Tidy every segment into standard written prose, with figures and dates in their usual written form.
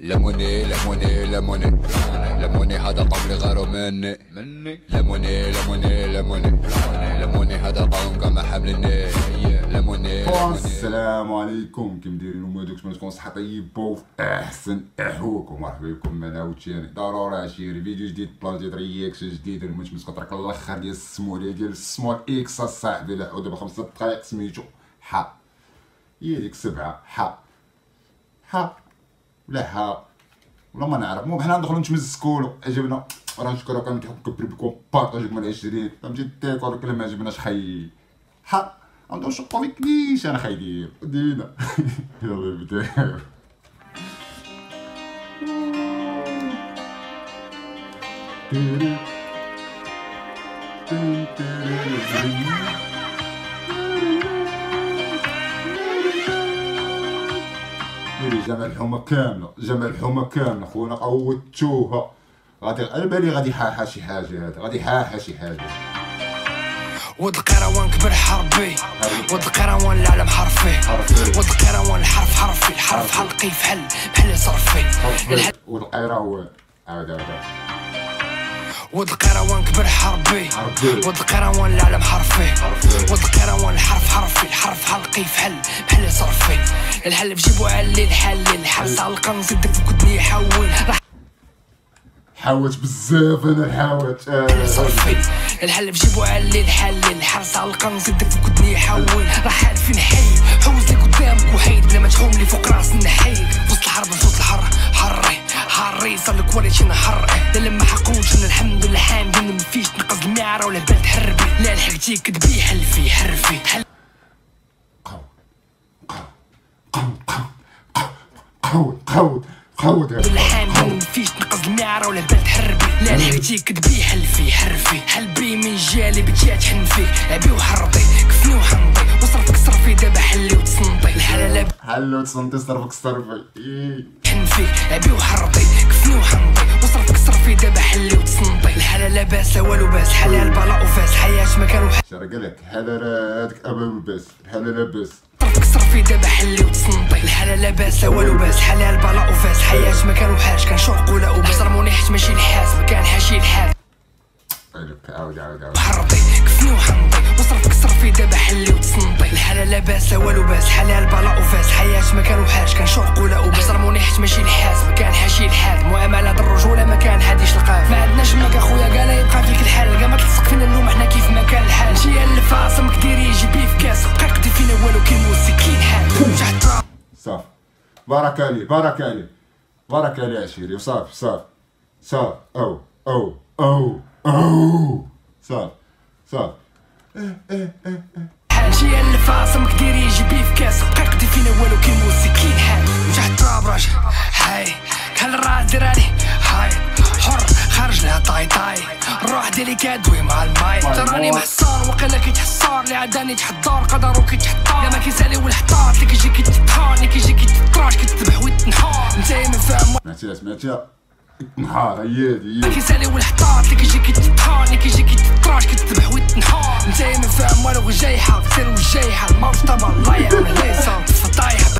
لموني لموني لموني لموني هذا طعم لي غيره مني لموني لموني لموني لموني هذا طعم كما حملني لموني. السلام عليكم، كيف دايرين وما دوك؟ نتمنى تكونوا صحه طيبه في احسن احوالكم. مرحبا بكم معنا عاوتاني، ضروري عشيري فيديو جديد، بلان جديد، رياكشن جديد. المهم تمسكوا الاخر ديال السموليه ديال السمول اكس صاحبي. لا ودابا 5 دقائق سميتو حا هي ديك 7 حا حا ولا ها ولا ما نعرف. المهم حنا ندخلو نتمزكولو. عجبنا راه نشكرو، كنتحب كبر بكم بارطاجيك مع العشرين، فهمتي التيكور وكلا ما عجبناش خي ها غندور نشقو فيك كيش انا خايدير دينا. يلا نبداو. جمع الحومه كامله، جمع الحومه كامله خونا، قوتوها. غادي على بالي غادي يحاحا شي حاجه، هذا غادي يحاحا شي حاجه. ود القروان كبر حربي، ود القروان العالم حرفي، ود القروان الحرف حرفي، الحرف حلقي فحل بحال صرفي. ود القروان عاود عاود. ود القروان كبر حربي، ود القروان العالم حرفي، ود القروان الحرف حرفي، الحرف حلقي فحل بحال صرفي. الحل في جيبو علي الحل، الحبس على القنص يدك في كدني حول. حاولت بزاف انا، حاولت صرفي. الحل في جيبو علي الحل، الحبس على القنص يدك في كدني حول. راح حال فين حي، حوز لي قدامك وحيد، بلا ما تحوم لي فوق راس النحيد. وسط الحرب وسط الحر حري حريصه الكواليتي نحر. لا لما حقوش انا الحمد لله حامد، ما فيش تنقص المعره ولا البال تحربي. لا لحقتي كدبي حلفي حرفي حل. قاو قاو قاو قاو قاو قاو الحامد، ما فيش تنقص المعره ولا البال تحربي. لا لحقتي كدبي حلفي حرفي حلبي. من جالي بجات حنفي، ابي وحرضي كفني وحنطي، وصرفك صرفي دابا حلي وتصنطي. الحلاله حلو تصنطي، صرفك صرفي حنفي، ابي وحرضي كفني وحنطي، وصرفك صرفي دابا حلي وتصنطي. الحاله لاباس لا والو باس، حلال بلا وفاس، حياة ما كانو شرا قالك حاله هذاك ابا لباس، الحاله لاباس صرفك صرفي دابا حلي وتصنطي. الحاله لاباس لا والو باس، حلال بلا وفاس، حياة ما كانو حاج، كنشوق ولا وباس. احترموني حيت ماشي الحاسب، كان حاشي الحاسب. عاود عاود عاود. حرطي كفني وحنطي، وصرفك صرفي دابا حلي وتصنطي. الحاله لاباس لا والو باس، حلال بلا وفاس، حياة ما كانو حاج، كنشوق ولا وباس. احترموني حيت ماشي الحاسب، كان حاشي الحاسب. معامله الرجوله ما كان حديش لقاف، ما عندناش ماك اخويا كاع لا يبقى فيك الحال. كاع ما تلصق فينا اللوم، حنا كيف ما كان الحال. جي الفاس امك ديري جيبي في كاس، بقا يقضي فينا والو كيموسي كاين حال تحت. صافي بارك عليه بارك عليه بارك عليه عشيري. وصافي صافي صافي او او او او صافي صافي. حاجي الفاس امك ديري جيبي في كاس، بقا يقضي فينا والو كيموسي كاين حال تحت التراب راجل حي كل راس دراري هاي حر خرج لها طاي طاي. الروح ديالي كادوي مع الماي، تراني محصار وقيلا كيتحصار، لي عداني تحضر قدرو كيتحطار. لا ما كيسالي والحطار، اللي كيجي كيتطحن، اللي كيجي كيتطراش كيتذبح ويتنحار. نتايا ما فاهم سمعتيها سمعتيها نهار هيادي. ما كيسالي والحطار، اللي كيجي كيتطحن، اللي كيجي كيتطراش كيتذبح ويتنحار. نتايا ما فاهم والو غير جايحه، سير والجايحه الموت طبع الله يعمل ليصا فطايحه.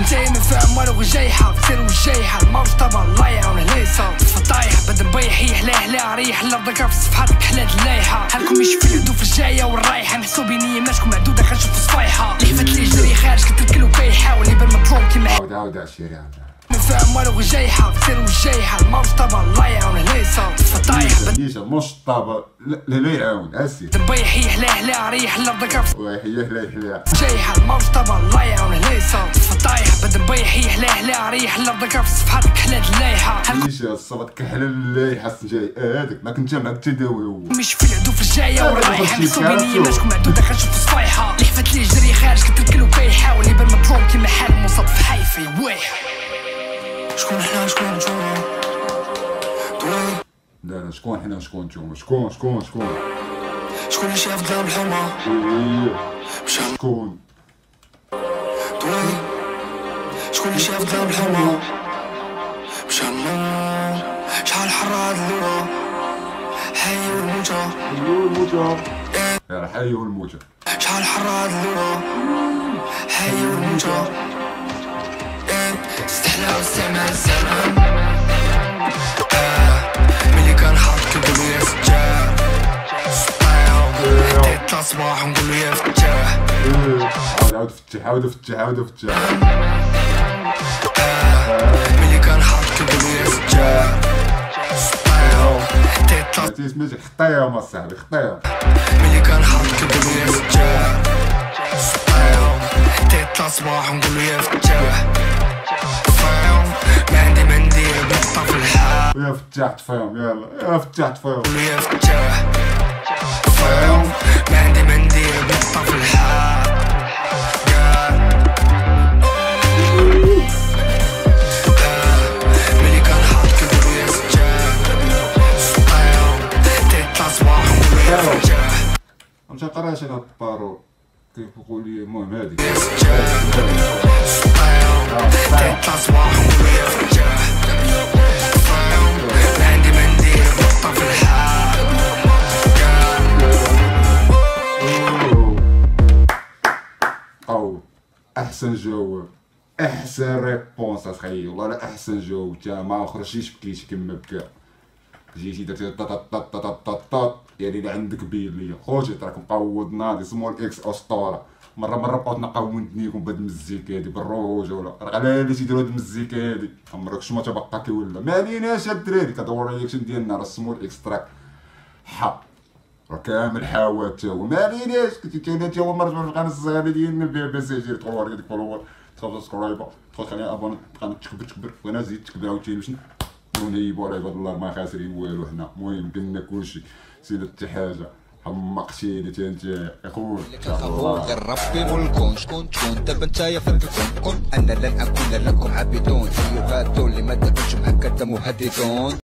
نتايا ما فاهم والو غير جايحه، سير والجايحه الموت طبع الله يعاون ليصا فطايح. بد مبيح يحلى حلا ريح الارض كاع في صفحاتك حلات اللايحه. حالكم يشوف اليدو في الجايه والرايحه، محسوبين نيماتكم معدوده كنشوف الصفايحه. اللي فات اللي جري خارج كتركل وكيحاول يبان مظلوم كيما عاود عاود عشيري. ما فاهم والو غير جايحه، سير والجايحه الموت طبع الله يعاون ليصا فطايح. ديجا مش طابه لا يعاون اسي مبيح يحلى حلا ريح الارض كاع ويحيى حلا حلا جايحه الموت طبع الله يعاون ليصا فطايح. بد مبيح يحلى حلا ريح الارض كاع في صفحاتك حلات اللايحه. ديجا الصباط كحلال لا يحس جاي هذاك ما كنت معك تداوي هو مش في العدو في الجايه والرايحه. مسوبيني ماشكم عدوده كنشوف الصفايحه. اللي حفات لي جري خارج كتركل وكيحاول يبان مظلوم كيما حال مصاب في حيفي. وايح شكون حنا شكون نتوما؟ لا لا شكون حنا شكون نتوما؟ شكون شكون شكون؟ شكون اللي شاف ظلام الحمى؟ شكون؟ دوي شكون اللي شاف ظلام الحمى؟ مشى النور شحال حر هاد الليلة حي والموتى حي والموتى شحال حر هاد الليلة حي والموتى سمع الزمن ملي كنحط كنقولو يا فتاح حتى يطلع صباح ونقولو يا فتاح عاود فتح عاود فتح عاود فتح ملي كنحط كنقولو يا فتاح حتى يطلع حتى سميتك خطيهم اصاحبي خطيهم ملي كنحط كنقولو يا فتاح حتى يطلع صباح ونقولو يا فتاح يا فتاح تفاهم يلا يا فتاح تفاهم يا فتاح تفاهم ما عندي ما ندير بطل في الحال ملي كنحط كنقولو يا فتاح تفاهم حتى يطلع صباح ونقولو يا فتاح متقراش انا الطارو كيقولوا لي المهم هادي يا فتاح تفاهم حتى يطلع صباح ونقولو يا فتاح احسن جواب احسن ريبونس اخي والله لا احسن جواب تا ما خرجتيش بكيتي كما بكا جيتي درتي طط طط طط طط يعني الا عندك بين ليا خوتي راك مقود ناضي سمول اكس اسطوره مره بقاو نقاوندنيكم بهاد المزيكا هادي بالروج ولا راه على اللي تيديروا هاد المزيكا هادي عمرك شما تبقى كي ولا ما عليناش هاد الدراري كدور الرياكشن ديالنا راه سمول اكس تراك حق راه كامل حاوات تا هو ماليناش كنتي كاينه تا هو مرتبه في القناه الصغيره ديالنا بي بي سي جي 3 هذيك فولور تخلص سبسكرايب تخليني ابون القناه تكبر تكبر وانا زيد تكبر عاوتاني باش نهيبو على عباد الله ما خاسرين والو حنا المهم قلنا كلشي سير حتى حاجه حمقتيني تا انت اخويا غير ربي ملكون شكون تكون دابا نتايا فكرتكم انا لن اكون لكم عبيدون في لغات اللي ما تكونش محكده مهددون.